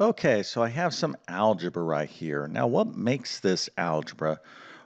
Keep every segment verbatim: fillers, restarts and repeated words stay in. Okay, so I have some algebra right here. Now, what makes this algebra?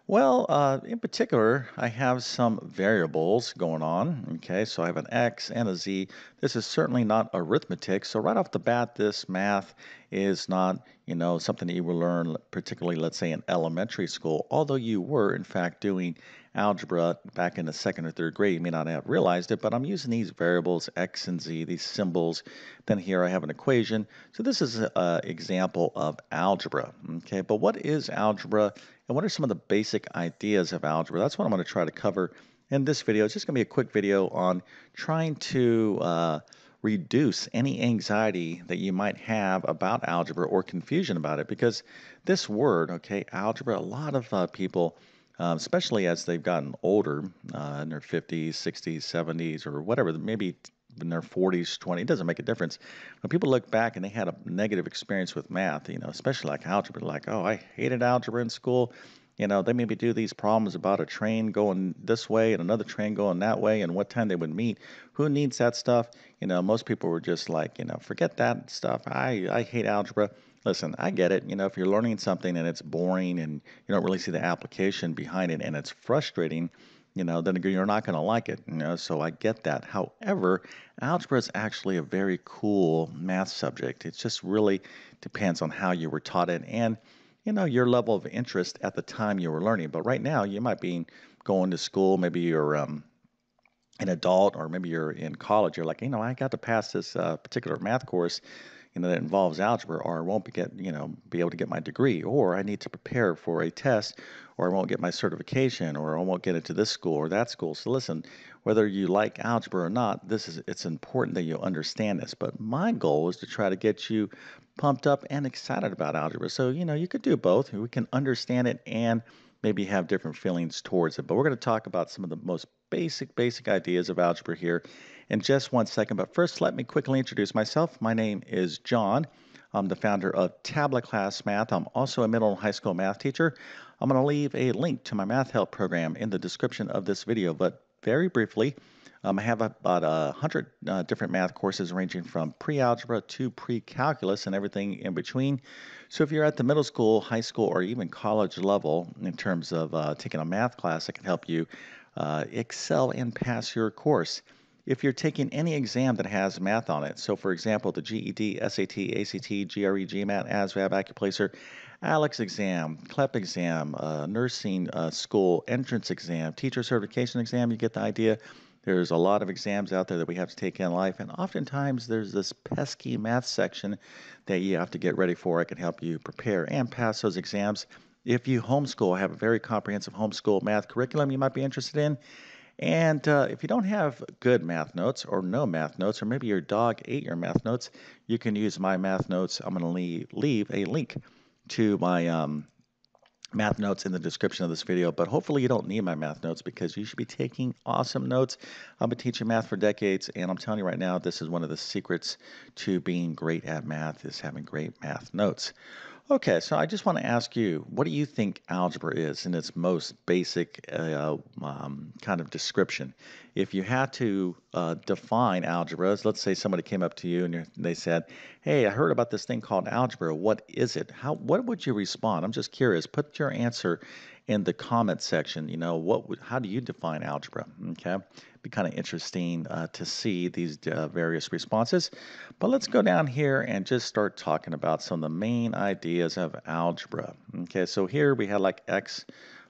Well, uh, in particular, I have some variables going on. Okay, so I have an X and a Z. This is certainly not arithmetic. So right off the bat, this math is not, you know, something that you will learn, particularly, let's say, in elementary school. Although you were, in fact, doing algebra back in the second or third grade, you may not have realized it, but I'm using these variables, X and Z, these symbols. Then here I have an equation. So this is an example of algebra, okay? But what is algebra, and what are some of the basic ideas of algebra? That's what I'm gonna try to cover in this video. It's just gonna be a quick video on trying to uh, reduce any anxiety that you might have about algebra or confusion about it, because this word, okay, algebra, a lot of uh, people, Uh, especially as they've gotten older, uh, in their fifties, sixties, seventies, or whatever, maybe in their forties, twenties, it doesn't make a difference. When people look back and they had a negative experience with math, you know, especially like algebra, like, oh, I hated algebra in school. You know, they maybe do these problems about a train going this way and another train going that way and what time they would meet. Who needs that stuff? You know, most people were just like, you know, forget that stuff. I, I hate algebra. Listen, I get it. You know, if you're learning something and it's boring and you don't really see the application behind it and it's frustrating, you know, then you're not going to like it. You know, so I get that. However, algebra is actually a very cool math subject. It just really depends on how you were taught it and, you know, your level of interest at the time you were learning. But right now, you might be going to school, maybe you're um, an adult, or maybe you're in college. You're like, you know, I got to pass this uh, particular math course, you know, that involves algebra, or I won't be get, you know, be able to get my degree, or I need to prepare for a test, or I won't get my certification, or I won't get into this school or that school. So listen, whether you like algebra or not, this is it's important that you understand this. But my goal is to try to get you pumped up and excited about algebra. So, you know, you could do both. We can understand it and maybe have different feelings towards it. But we're going to talk about some of the most basic, basic ideas of algebra here in just one second. But first, let me quickly introduce myself. My name is John. I'm the founder of TabletClass Math. I'm also a middle and high school math teacher. I'm going to leave a link to my math help program in the description of this video. But very briefly, um, I have about a hundred uh, different math courses ranging from pre-algebra to pre-calculus and everything in between. So if you're at the middle school, high school, or even college level in terms of uh, taking a math class, I can help you uh, excel and pass your course. If you're taking any exam that has math on it, so for example, the G E D, S A T, A C T, G R E, GMAT, ASVAB, Accuplacer, ALEX exam, CLEP exam, uh, nursing uh, school entrance exam, teacher certification exam, you get the idea. There's a lot of exams out there that we have to take in life, and oftentimes there's this pesky math section that you have to get ready for. I can help you prepare and pass those exams. If you homeschool, I have a very comprehensive homeschool math curriculum you might be interested in. And uh, if you don't have good math notes or no math notes, or maybe your dog ate your math notes, you can use my math notes. I'm going to leave, leave a link to my um, math notes in the description of this video. But hopefully you don't need my math notes, because you should be taking awesome notes. I've been teaching math for decades, and I'm telling you right now, this is one of the secrets to being great at math, is having great math notes. Okay, so I just want to ask you, what do you think algebra is in its most basic uh, um, kind of description? If you had to uh, define algebra, let's say somebody came up to you and they said, hey, I heard about this thing called algebra. What is it? How? What would you respond? I'm just curious. Put your answer in the comment section. You know, what? Would, how do you define algebra? Okay, it'd be kind of interesting uh, to see these uh, various responses. But let's go down here and just start talking about some of the main ideas of algebra. Okay, so here we had like x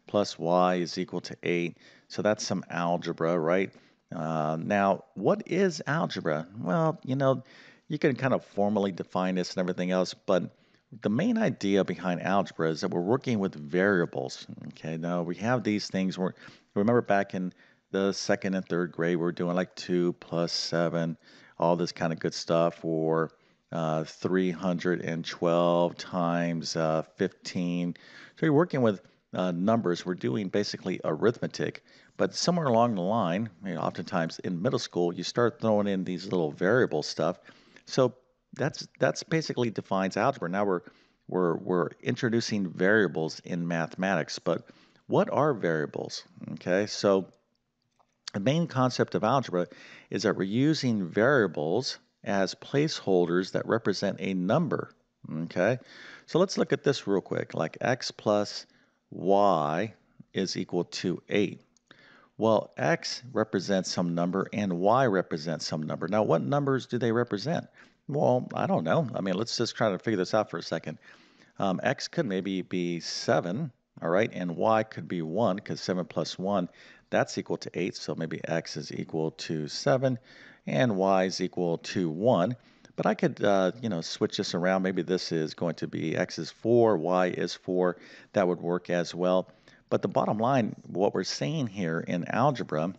plus y is equal to eight. So that's some algebra, right? Uh, now, what is algebra? Well, you know, you can kind of formally define this and everything else, but the main idea behind algebra is that we're working with variables. Okay, now we have these things. We're, remember back in the second and third grade, we were doing like two plus seven, all this kind of good stuff, or Uh, three hundred twelve times uh, fifteen. So you're working with uh, numbers. We're doing basically arithmetic, but somewhere along the line, you know, oftentimes in middle school, you start throwing in these little variable stuff. So that's that's basically defines algebra. Now we're we're we're introducing variables in mathematics, but what are variables? Okay, so the main concept of algebra is that we're using variables as placeholders that represent a number, Okay, so let's look at this real quick, like x plus y is equal to eight. Well, x represents some number and y represents some number. Now, what numbers do they represent? Well, I don't know. I mean, let's just try to figure this out for a second. Um, x could maybe be seven, all right, and y could be one, because seven plus one, that's equal to eight, so maybe x is equal to seven, and y is equal to one. But I could, uh, you know, switch this around. Maybe this is going to be x is four, y is four. That would work as well. But the bottom line, what we're saying here in algebra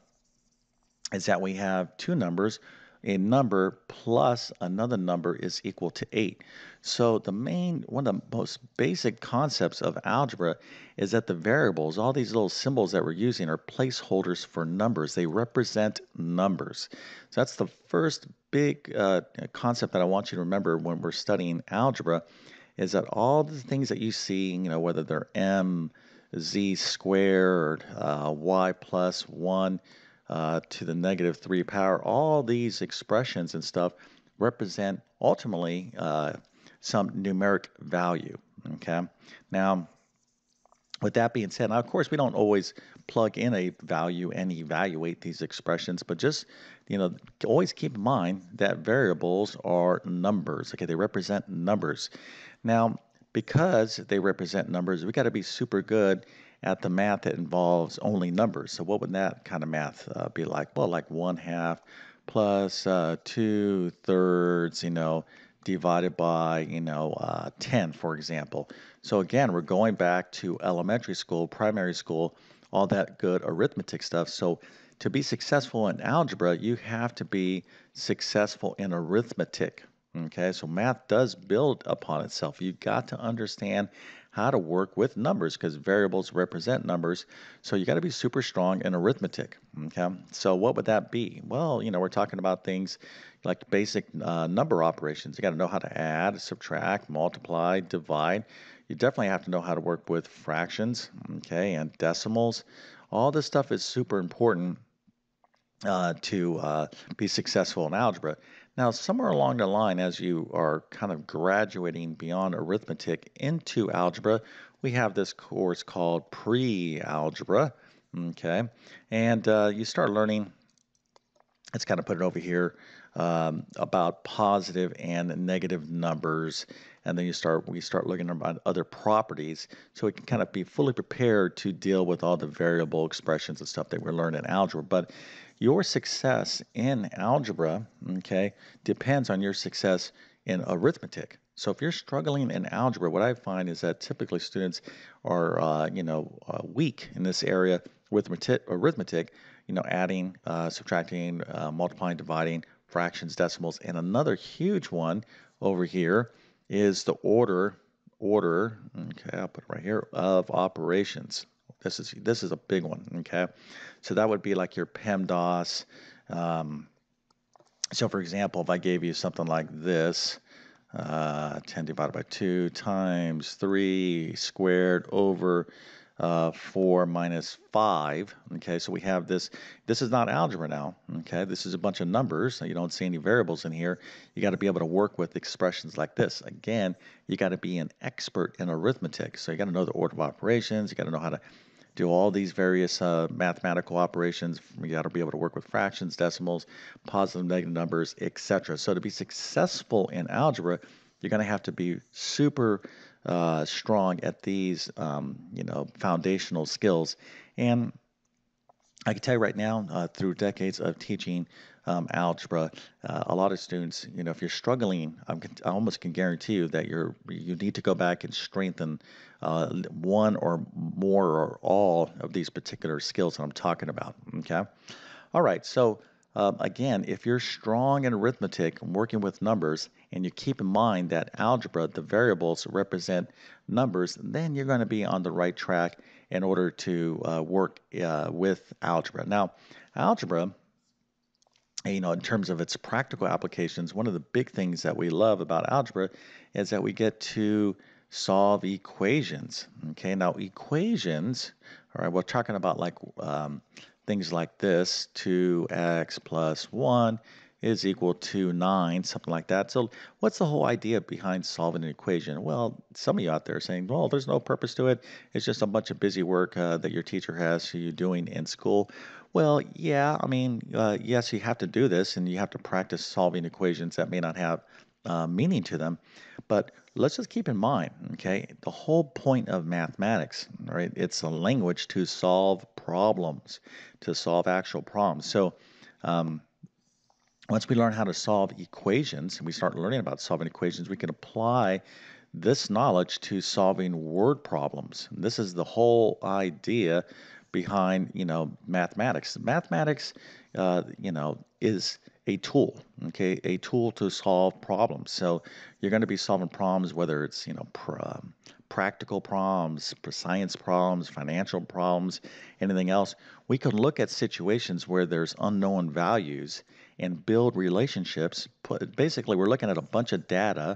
is that we have two numbers. A number plus another number is equal to eight. So the main, one of the most basic concepts of algebra is that the variables, all these little symbols that we're using, are placeholders for numbers. They represent numbers. So that's the first big uh, concept that I want you to remember when we're studying algebra, is that all the things that you see, you know, whether they're m, z squared, uh, y plus one, Uh, to the negative three power, all these expressions and stuff represent ultimately uh, some numeric value, okay? Now, with that being said, now of course we don't always plug in a value and evaluate these expressions, but just, you know, always keep in mind that variables are numbers, okay? They represent numbers. Now, because they represent numbers, we gotta be super good at the math that involves only numbers. So what would that kind of math uh, be like? Well, like one half plus uh, two thirds, you know, divided by, you know, uh, ten, for example. So again, we're going back to elementary school, primary school, all that good arithmetic stuff. So to be successful in algebra, you have to be successful in arithmetic. Okay, so math does build upon itself. You've got to understand how to work with numbers, because variables represent numbers. So you got to be super strong in arithmetic. Okay, so what would that be? Well, you know, we're talking about things like basic uh, number operations. You got to know how to add, subtract, multiply, divide. You definitely have to know how to work with fractions, okay, and decimals. All this stuff is super important uh, to uh, be successful in algebra. Now, somewhere along the line, as you are kind of graduating beyond arithmetic into algebra, we have this course called pre-algebra, okay? And uh, you start learning, let's kind of put it over here, um, about positive and negative numbers. And then you start, we start looking about other properties, so we can kind of be fully prepared to deal with all the variable expressions and stuff that we learn in algebra. But your success in algebra, okay, depends on your success in arithmetic. So if you're struggling in algebra, what I find is that typically students are, uh, you know, uh, weak in this area with arithmetic, you know, adding, uh, subtracting, uh, multiplying, dividing, fractions, decimals. And another huge one over here is the order, order, okay, I'll put it right here, of operations. This is, this is a big one, okay? So that would be like your PEMDAS. Um, so for example, if I gave you something like this, uh, ten divided by two times three squared over uh, four minus five, okay? So we have this, this is not algebra now, okay? This is a bunch of numbers. You don't see any variables in here. You gotta be able to work with expressions like this. Again, you gotta be an expert in arithmetic. So you gotta know the order of operations. You gotta know how to do all these various uh, mathematical operations. You got to be able to work with fractions, decimals, positive, negative numbers, et cetera. So to be successful in algebra, you're going to have to be super uh, strong at these, um, you know, foundational skills. And I can tell you right now, uh, through decades of teaching um, algebra, uh, a lot of students, you know, if you're struggling, I'm, I almost can guarantee you that you're you need to go back and strengthen uh, one or more or all of these particular skills that I'm talking about. Okay, all right. So um, again, if you're strong in arithmetic, working with numbers, and you keep in mind that algebra, the variables represent numbers, then you're going to be on the right track in order to uh, work uh, with algebra. Now, algebra, you know, in terms of its practical applications, one of the big things that we love about algebra is that we get to solve equations, okay? Now, equations, all right, we're talking about like um, things like this, two x plus one is equal to nine, something like that. So what's the whole idea behind solving an equation? Well, some of you out there are saying, well, there's no purpose to it. It's just a bunch of busy work uh, that your teacher has for you doing in school. Well, yeah, I mean, uh, yes, you have to do this and you have to practice solving equations that may not have Uh, meaning to them, but let's just keep in mind, okay, the whole point of mathematics, right? It's a language to solve problems, to solve actual problems. So um, once we learn how to solve equations and we start learning about solving equations, we can apply this knowledge to solving word problems. And this is the whole idea behind, you know, mathematics. Mathematics, uh, you know, is a tool, okay, a tool to solve problems. So you're going to be solving problems, whether it's, you know, pr um, practical problems, science problems, financial problems, anything else. We can look at situations where there's unknown values and build relationships. Put, basically, we're looking at a bunch of data,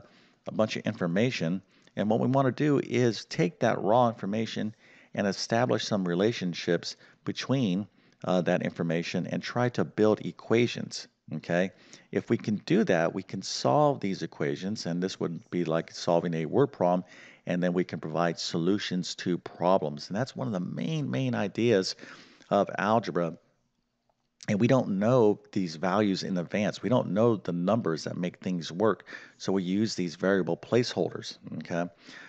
a bunch of information, and what we want to do is take that raw information and establish some relationships between uh, that information and try to build equations. Okay, if we can do that, we can solve these equations, and this would be like solving a word problem, and then we can provide solutions to problems. And that's one of the main, main ideas of algebra. And we don't know these values in advance. We don't know the numbers that make things work. So we use these variable placeholders. Okay,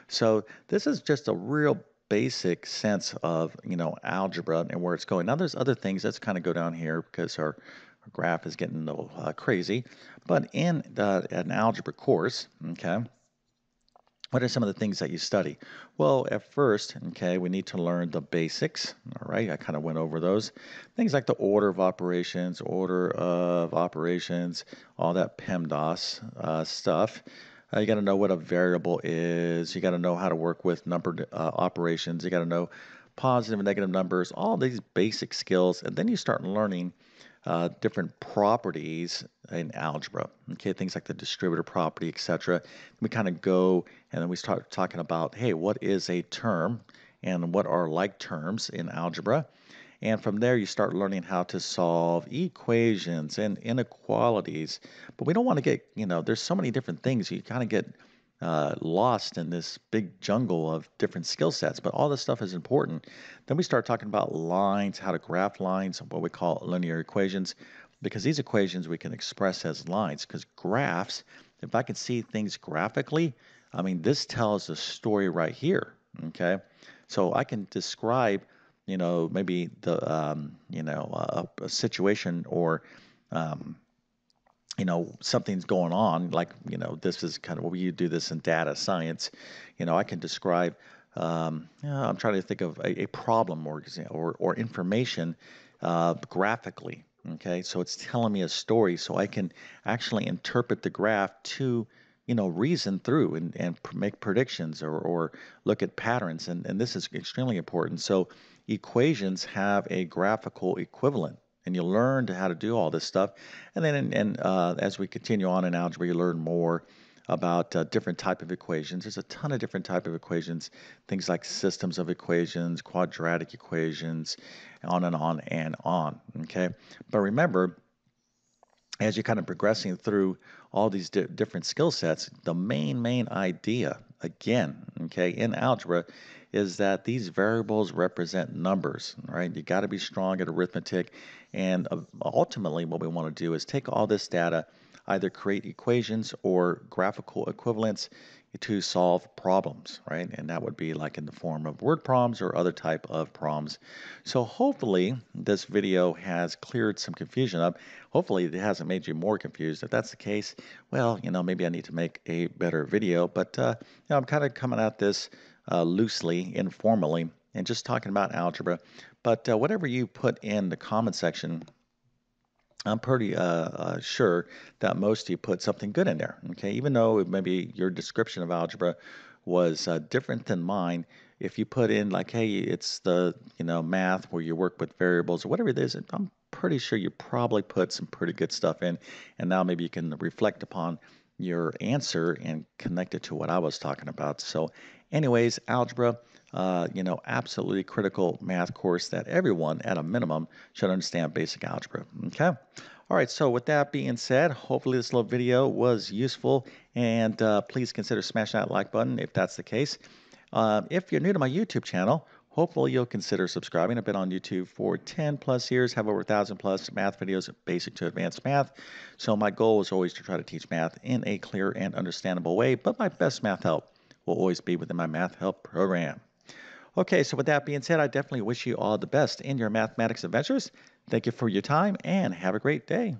so this is just a real basic sense of, you know, algebra and where it's going. Now there's other things that's kind of go down here because our Our graph is getting a little uh, crazy, but in the, an algebra course, okay, what are some of the things that you study? Well, at first, okay, we need to learn the basics, all right? I kind of went over those. Things like the order of operations, order of operations, all that PEMDAS uh, stuff. Uh, you got to know what a variable is. You got to know how to work with numbered uh, operations. You got to know positive and negative numbers, all these basic skills, and then you start learning Uh, different properties in algebra, okay, things like the distributive property, et cetera. We kind of go and then we start talking about, hey, what is a term and what are like terms in algebra? And from there, you start learning how to solve equations and inequalities. But we don't want to get, you know, there's so many different things. You kind of get uh, lost in this big jungle of different skill sets, but all this stuff is important. Then we start talking about lines, how to graph lines, what we call linear equations, because these equations we can express as lines, because graphs, if I can see things graphically, I mean, this tells a story right here, okay? So I can describe, you know, maybe the, um, you know, a, a situation or, um, you know, something's going on, like, you know, this is kind of what you do this in data science. You know, I can describe, um, you know, I'm trying to think of a, a problem or, or, or information uh, graphically, okay? So it's telling me a story, so I can actually interpret the graph to, you know, reason through and, and make predictions or, or look at patterns, and, and this is extremely important. So equations have a graphical equivalent. And you learn how to do all this stuff. And then in, in, uh, as we continue on in algebra, you learn more about uh, different type of equations. There's a ton of different type of equations, things like systems of equations, quadratic equations, on and on and on, okay? But remember, as you're kind of progressing through all these di different skill sets, the main, main idea, again, okay, in algebra, is that these variables represent numbers, right? You got to be strong at arithmetic, and ultimately what we want to do is take all this data, either create equations or graphical equivalents to solve problems, right? And that would be like in the form of word problems or other type of problems. So hopefully this video has cleared some confusion up. Hopefully it hasn't made you more confused. If that's the case, well, you know, maybe I need to make a better video, but uh, you know, I'm kind of coming at this Uh, loosely, informally, and just talking about algebra. But uh, whatever you put in the comment section, I'm pretty uh, uh, sure that most of you put something good in there, okay? Even though maybe your description of algebra was uh, different than mine, if you put in like, hey, it's the, you know, math where you work with variables or whatever it is, I'm pretty sure you probably put some pretty good stuff in, and now maybe you can reflect upon your answer and connect it to what I was talking about. So anyways, algebra, uh, you know, absolutely critical math course that everyone at a minimum should understand basic algebra, okay? All right, so with that being said, hopefully this little video was useful, and uh, please consider smashing that like button if that's the case. Uh, if you're new to my YouTube channel, hopefully you'll consider subscribing. I've been on YouTube for ten plus years, have over one thousand plus math videos, basic to advanced math. So my goal is always to try to teach math in a clear and understandable way, but my best math help will always be within my math help program. Okay, so with that being said, I definitely wish you all the best in your mathematics adventures. Thank you for your time and have a great day.